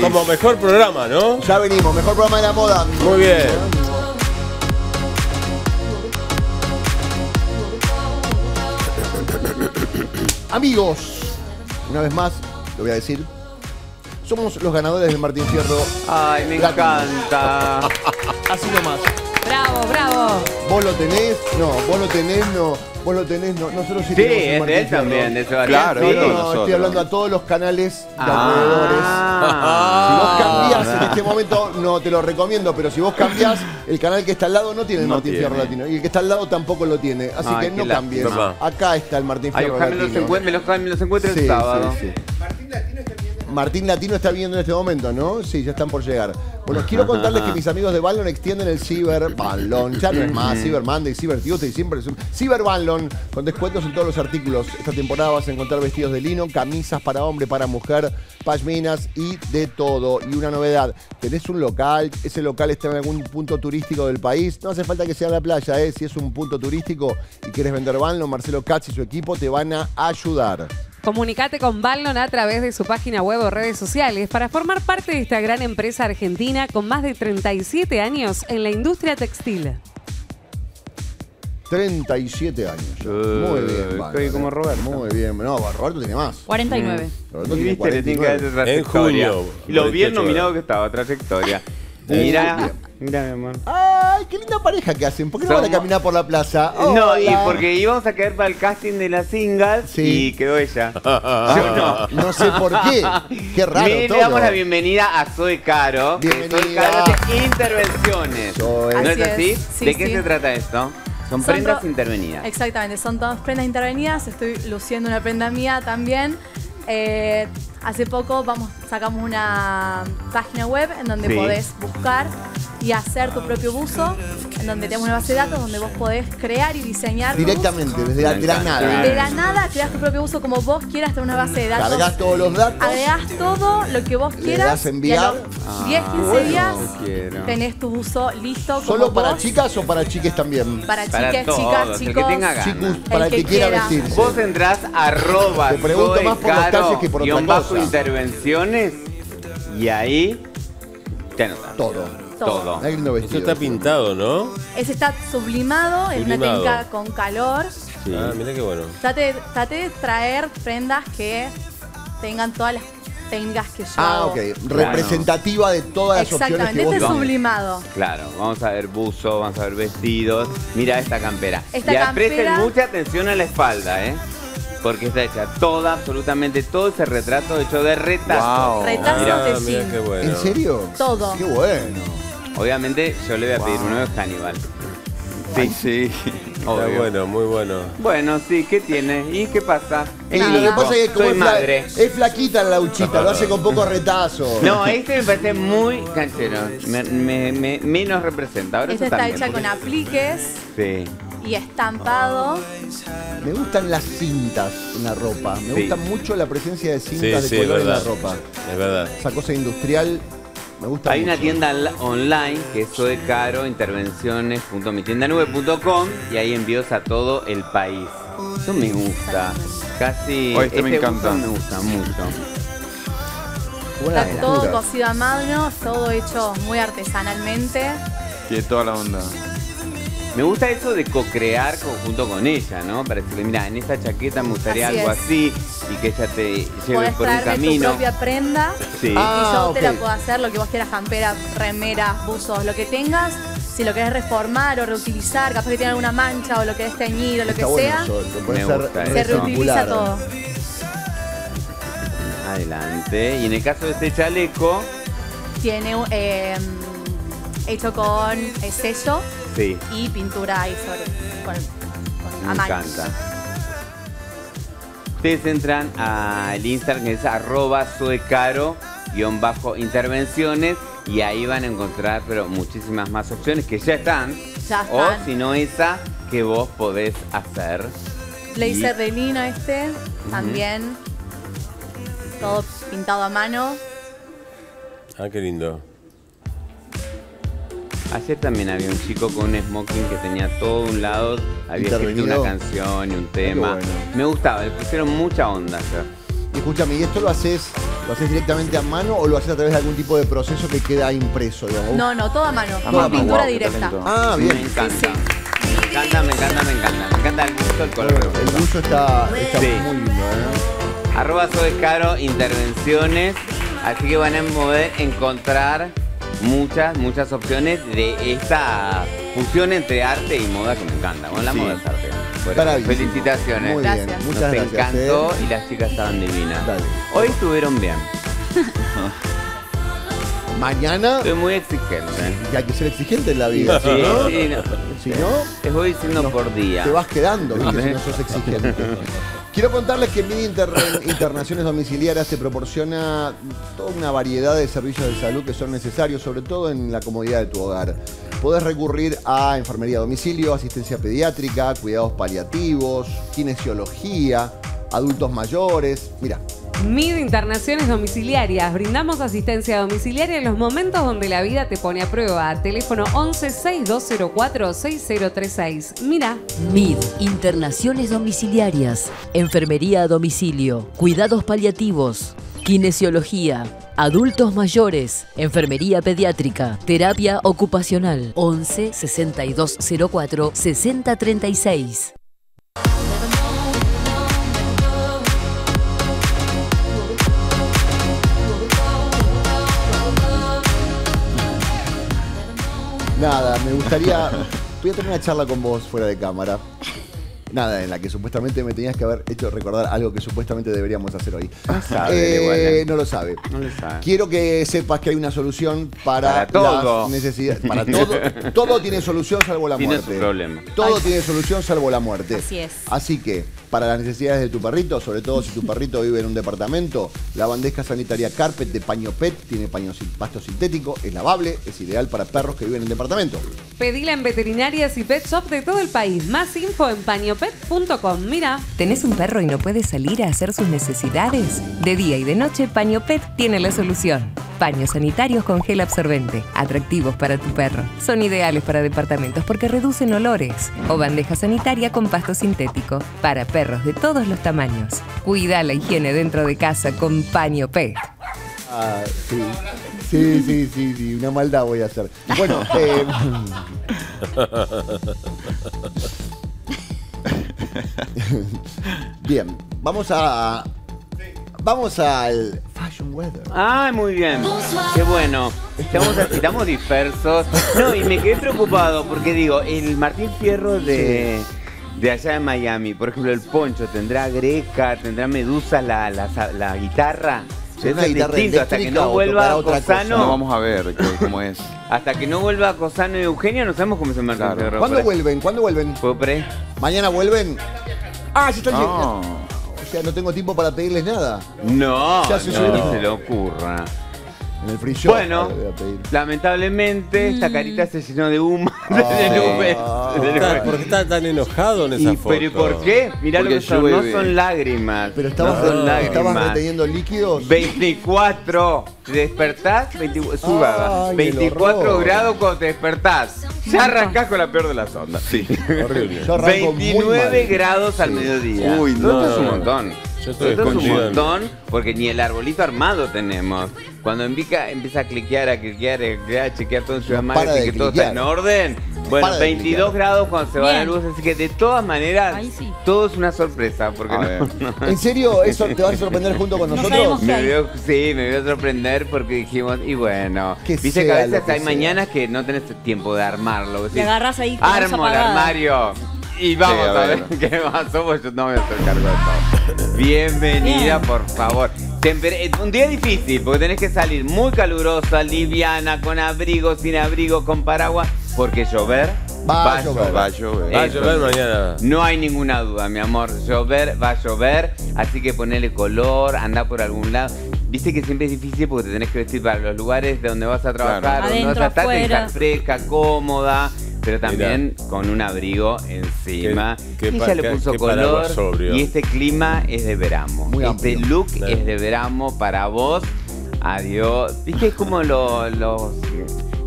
Como mejor programa, ¿no? Ya venimos, mejor programa de la moda. Muy bien. Amigos, una vez más, lo voy a decir. Somos los ganadores del Martín Fierro. Ay, me encanta. Así nomás. Bravo, bravo. Vos lo tenés, no, vos lo tenés, no, vos lo tenés, no. Nosotros sí tenemos el Martín Fierro. Sí, es de él también, de ese barrio. Claro, sí, no, estoy hablando a todos los canales de alrededores. Si vos cambiás en este momento, no te lo recomiendo, pero si vos cambiás, el canal que está al lado no tiene el Martín Fierro Latino. Y el que está al lado tampoco lo tiene. Así que no cambies. Acá está el Martín Fierro Latino. Me los encuentro el sábado. Martín Latino está viendo en este momento, ¿no? Sí, ya están por llegar. Bueno, quiero contarles que mis amigos de Ballon extienden el Cyber Ballon. Ya no es más Cyber Monday, Cyber Tuesday, Cyber Ballon, con descuentos en todos los artículos. Esta temporada vas a encontrar vestidos de lino, camisas para hombre, para mujer, pashminas y de todo. Y una novedad, tenés un local, ese local está en algún punto turístico del país. No hace falta que sea la playa, ¿eh? Si es un punto turístico y quieres vender Ballon, Marcelo Katz y su equipo te van a ayudar. Comunicate con Ballon a través de su página web o redes sociales para formar parte de esta gran empresa argentina con más de 37 años en la industria textil. 37 años. Muy bien, Ballon. Estoy como Roberto. Muy bien. No, Roberto tiene más. 49. Roberto tiene 49. En julio. Lo bien nominado que estaba, trayectoria. Mira. Mira, mi amor. ¡Ay, qué linda pareja que hacen! ¿Por qué no van a caminar por la plaza? Oh, no, y porque íbamos a caer para el casting de las singles y quedó ella. Yo no. No sé por qué. Qué raro todo. Le damos la bienvenida a Soy Caro. Bienvenida. Soy Caro de Intervenciones. ¿No es así? Sí, ¿de qué se trata esto? Son prendas intervenidas. Exactamente, son todas prendas intervenidas. Estoy luciendo una prenda mía también. Hace poco sacamos una página web en donde podés buscar y hacer tu propio buzo, en donde tenemos una base de datos donde vos podés crear y diseñar directamente, desde la nada. De la nada creas tu propio buzo como vos quieras, tenés una base de datos. Cargas todos los datos. Agregás todo lo que vos quieras. Le das enviar. Y 10, 15 días tenés tu buzo listo. ¿Solo para chicas o para chiques también? Para chiques, chicas, chicos. Para el que quiera vestirse. Vos entrás @ te pregunto más por los talles que por otra cosa. Intervenciones y ahí te anotas. Todo. Esto está pintado, ¿no? Ese está sublimado, es una técnica con calor. Sí. Ah, mirá qué bueno. Traté de traer prendas que tengan todas las técnicas que yo. Ah, ok. Representativa de todas las opciones que vos. Exactamente, este sublimado. Claro, vamos a ver buzo, vamos a ver vestidos. Mira esta campera. Y presten mucha atención a la espalda, ¿eh? Porque está hecha toda, absolutamente todo ese retrato hecho de retazo. Wow. Retazo de zinc. Bueno. ¿En serio? Todo. Qué bueno. Obviamente yo le voy a pedir uno de Hannibal. Sí, sí. Obvio. Está bueno, muy bueno. Bueno, sí, ¿qué tiene? ¿Y qué pasa? Lo que pasa es que como es flaquita la Uchita, lo hace con poco retazo. No, este me parece muy canchero. Menos representa. Ahora este está hecha con apliques. Sí. Y estampado. Me gustan las cintas en la ropa. Me gusta mucho la presencia de cintas de color en la ropa. Es verdad. Esa cosa industrial me gusta mucho. Hay una tienda online que es Soy Caro Intervenciones.mitiendanube.com y hay envíos a todo el país. Eso me gusta. Casi. Oh, este me encanta. Me gusta mucho. Está todo cosido a mano, todo hecho muy artesanalmente. Tiene toda la onda. Me gusta eso de co-crear junto con ella, ¿no? Para decirle, mira, en esta chaqueta me gustaría algo así y que ella te lleve por un camino. Tu propia prenda y yo te la puedo hacer, lo que vos quieras, campera, remera, buzos, lo que tengas. Si lo querés reformar o reutilizar, capaz que tiene alguna mancha o lo querés teñir o lo que sea, se reutiliza todo. Adelante. Y en el caso de este chaleco, tiene hecho con sello. Sí. Y pintura ahí sobre, con me encanta. Ustedes entran al Instagram que es @soycaro_intervenciones y ahí van a encontrar muchísimas más opciones que ya están. Ya están. O si no esa que vos podés hacer. Le hice de lino también. Todo pintado a mano. Ah, qué lindo. Ayer también había un chico con un smoking que tenía todo un lado, había escrito una canción y un tema. Bueno. Me gustaba, le pusieron mucha onda ayer. Escúchame, ¿y esto lo haces directamente a mano o lo haces a través de algún tipo de proceso que queda impreso, digamos? No, no, todo a mano, con pintura directa. Ah, bien. Me encanta. Sí, sí. Me encanta. Me encanta el gusto, el color. Bueno, el gusto está muy lindo, ¿eh? @soycarointervenciones, así que van a poder encontrar muchas opciones de esta fusión entre arte y moda que me encanta. Bueno, la moda es arte. Bueno, felicitaciones. Muy bien. Gracias. Muchas gracias. Me encantó y las chicas estaban divinas. Dale. Hoy estuvieron bien. Mañana. Estoy muy exigente. Y hay que ser exigente en la vida. Sí, ¿no? Sí, no. Si no, te voy diciendo por día. Te vas quedando, ¿viste? Si no sos exigente. Quiero contarles que Mid Internaciones Domiciliarias te proporciona toda una variedad de servicios de salud que son necesarios, sobre todo en la comodidad de tu hogar. Podés recurrir a enfermería a domicilio, asistencia pediátrica, cuidados paliativos, kinesiología, adultos mayores. Mirá. Mid Internaciones Domiciliarias. Brindamos asistencia domiciliaria en los momentos donde la vida te pone a prueba. Teléfono 11-6204-6036. Mira. Mid Internaciones Domiciliarias. Enfermería a domicilio. Cuidados paliativos. Kinesiología. Adultos mayores. Enfermería pediátrica. Terapia ocupacional. 11-6204-6036. Nada, me gustaría... Voy a tener una charla con vos fuera de cámara. Nada, en la que supuestamente me tenías que haber hecho recordar algo que supuestamente deberíamos hacer hoy. No lo sabe. No lo sabe. Quiero que sepas que hay una solución para las necesidades. Para todo. Todo tiene solución salvo la muerte. Tiene su problema. Todo tiene solución salvo la muerte. Así es. Así que, para las necesidades de tu perrito, sobre todo si tu perrito vive en un departamento, la bandeja sanitaria Carpet de Paño Pet tiene pasto sintético, es lavable, es ideal para perros que viven en departamento. Pedila en veterinarias y pet shop de todo el país. Más info en Paño Pet. Pet.com. Mira. ¿Tenés un perro y no puedes salir a hacer sus necesidades? De día y de noche, Paño Pet tiene la solución. Paños sanitarios con gel absorbente, atractivos para tu perro. Son ideales para departamentos porque reducen olores. O bandeja sanitaria con pasto sintético, para perros de todos los tamaños. Cuida la higiene dentro de casa con Paño Pet. Ah, sí. Sí, una maldad voy a hacer. Bueno, Bien, vamos a... Vamos al Fashion Weather. Ah, muy bien. Qué bueno. Estamos dispersos. No, y me quedé preocupado porque digo, el Martín Fierro de allá de Miami, por ejemplo, el poncho, ¿tendrá greca? ¿Tendrá medusa la guitarra? Es una guitarra distinto, hasta que no vuelva a Cosano. No, vamos a ver cómo es. Hasta que no vuelva a Cosano y Eugenia, no sabemos cómo es el Martín Fierro. ¿Cuándo vuelven? ¿Popre? ¿Mañana vuelven? Ah, sí, están llegando. O sea, no tengo tiempo para pedirles nada. No, ya no se le ocurra. En el free shop. Bueno, lamentablemente esta carita se llenó de humo. ¿Por qué está tan enojado en esa foto? ¿Pero por qué? Mirá, porque lo que son, no son lágrimas. Pero estabas reteniendo líquidos. 24. Te despertás, 24, sudada. Ay, 24 grados cuando te despertás. Ya arrancás con la peor de las ondas. Sí. Horrible. 29 grados al mediodía. Uy, no. Esto es un montón. Esto es un montón porque ni el arbolito armado tenemos. Cuando empieza a chequear todo en Ciudad Magazine, que todo está en orden. Bueno, 22 grados cuando se va la luz, así que de todas maneras, todo es una sorpresa. Porque ¿en serio? ¿Eso te vas a sorprender junto con nosotros? Sí, me voy a sorprender porque dijimos, y bueno, viste que a veces hay mañanas que no tenés tiempo de armarlo. Te agarrás ahí, armo el armario. Y vamos a ver qué pasó, porque yo no me voy a hacer cargo de todo. Bienvenida, por favor. Un día difícil, porque tenés que salir muy calurosa, liviana, con abrigo, sin abrigo, con paraguas, porque llover va a llover. Va a llover mañana. No hay ninguna duda, mi amor. Llover, va a llover, así que ponele color, anda por algún lado. Viste que siempre es difícil porque te tenés que vestir para los lugares de donde vas a trabajar, donde vas a estar, tenés que estar fresca, cómoda. Pero también con un abrigo encima. Ella le puso color y este clima es de verano. Este look es de verano para vos. Adiós. Viste, es como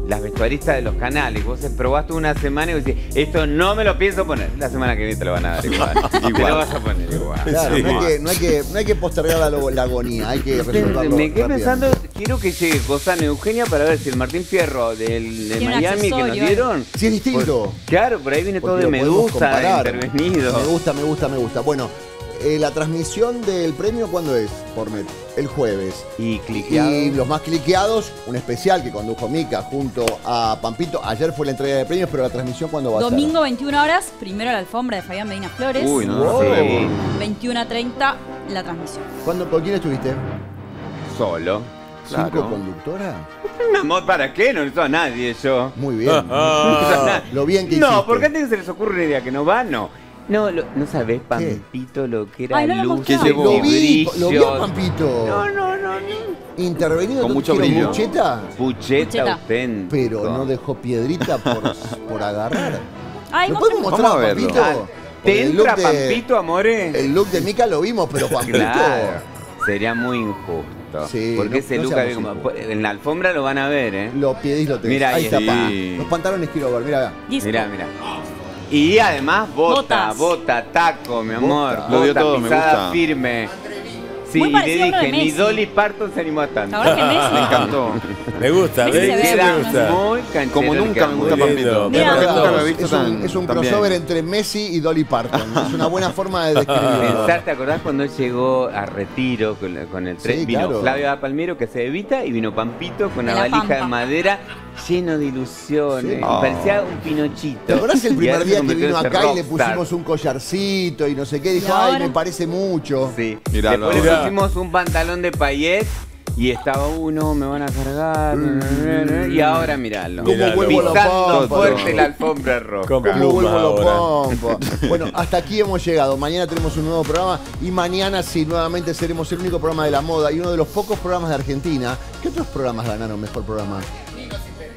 las vestuaristas de los canales. Vos probaste una semana y vos decís, esto no me lo pienso poner. La semana que viene te lo van a dar igual. Te lo vas a poner igual. Claro, no hay que postergar la agonía, hay que resolverlo. Me quedé pensando, quiero que llegue Cosano Eugenia para ver si el Martín Fierro de Miami que nos dieron. Sí, es distinto. Pues, claro, por ahí viene todo de medusa, intervenido. Me gusta. Bueno, la transmisión del premio, ¿cuándo es? Por Net. El jueves. Y los más cliqueados, un especial que condujo Mica junto a Pampito. Ayer fue la entrega de premios, pero la transmisión ¿cuándo va a ser? Domingo 21 horas, primero la alfombra de Fabián Medina Flores. Uy, no. Wow. Sí. 21:30 la transmisión. ¿Por quién estuviste? Solo. Claro. ¿Cinco conductoras? Mi amor, ¿para qué? No necesito a nadie yo. Muy bien. Lo bien que hiciste. No, porque antes que se les ocurre una idea que no va, no. No, no sabés, Pampito, lo que era luz. Lo vi a Pampito. No. Intervenido con mucho brillo. Pucheta auténtica. Pero no dejó piedrita por agarrar. Ay, ¿no podemos mostrar a Pampito? ¿Te entra Pampito, amores? El look de Mica lo vimos, pero Pampito... Claro. Sería muy injusto. Sí, porque ese look en la alfombra lo van a ver, ¿eh? Lo pedís, lo tenés. Mirá, ahí está. Los pantalones quiero ver, mirá. Y además bota, taco, mi amor. Lo dio todo, me gusta. Firme. Sí, y le dije, ni Dolly Parton se animó a tanto. Me encantó. Me gusta, me gusta. Como nunca me gusta Pampito. Es un crossover entre Messi y Dolly Parton. Es una buena forma de describirlo. ¿Te acordás cuando él llegó a Retiro con el tren? Vino Claudio Palmero, que se evita, y vino Pampito con una valija de madera lleno de ilusiones. Parecía un Pinochito. ¿Te acordás el primer día que vino acá y le pusimos un collarcito y no sé qué? Dijo, ay, me parece mucho. Sí. Después le pusimos un pantalón de payet y estaba uno, me van a cargar. Y ahora miralo. Pisando fuerte la alfombra roja. Como vuelvo la pompa. Bueno, hasta aquí hemos llegado. Mañana tenemos un nuevo programa y mañana sí, nuevamente seremos el único programa de la moda y uno de los pocos programas de Argentina. ¿Qué otros programas ganaron mejor programa?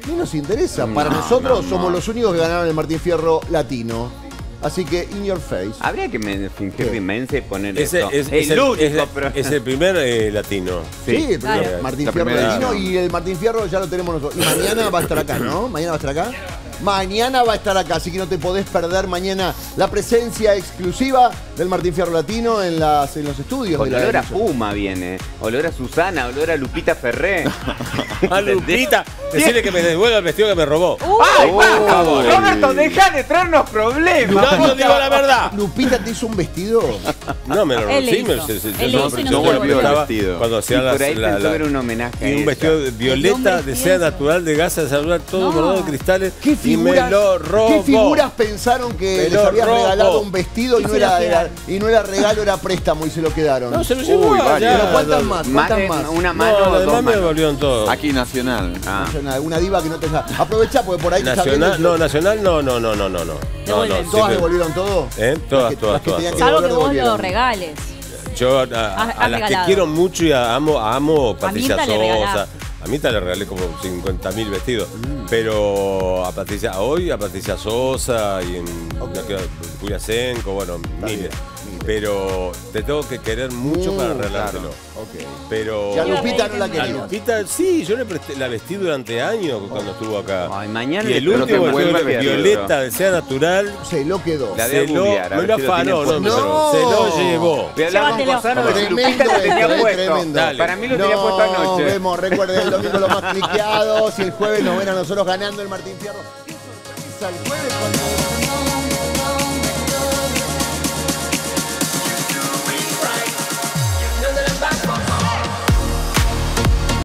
No nos interesa. Para nosotros somos los únicos que ganaron el Martín Fierro Latino. Así que, in your face. Habría que fingir rimense y poner eso. Es el primer latino. Sí, el primer Martín Fierro Latino. Y el Martín Fierro ya lo tenemos nosotros. Y mañana va a estar acá, ¿no? Mañana va a estar acá, así que no te podés perder mañana la presencia exclusiva del Martín Fierro Latino en los estudios. Olor de la a Puma viene, olor a Susana, olor a Lupita Ferré. A Lupita, decirle que me devuelva el vestido que me robó. ¡Ay, Roberto, deja de traernos problemas! No, yo digo la verdad. ¿Lupita te hizo un vestido? No, me lo robó. Sí, yo volví el vestido. Cuando hacía las... era un homenaje. Y un vestido violeta de seda natural de gasa de celular, todo bordado de cristales. ¿Qué figuras, ¿qué figuras pensaron que les había regalado un vestido y no era regalo, era préstamo y se lo quedaron? No, se lo llevó. Pero ¿cuántas más? Una mano o dos manos. Aquí Nacional. Nacional, una diva que no te... Aprovechá, porque por ahí... Nacional, no, Nacional, no. ¿Todas devolvieron todo? Todas. Salvo que vos lo regales. Yo a las que quiero mucho y amo Patricia Sosa. A mí te le regalé como 50.000 vestidos, pero a Patricia hoy, a Patricia Sosa y a Julia Senko, bueno, miles. Pero te tengo que querer mucho para regalártelo. Okay. Pero... ¿Y a Lupita no la quería? A Lupita, sí, yo le presté, la vestí durante años cuando estuvo acá. Ay, mañana. Y el último, violeta de seda natural. Se lo quedó. La de Agubiar, no lo afanó, no. Se lo llevó. Lupita lo tenía puesto. Para mí lo tenía puesto anoche. Nos vemos, recuerden el domingo lo más cliqueados. Y el jueves nos ven a nosotros ganando el Martín Fierro. ¿Qué sorpresa el jueves?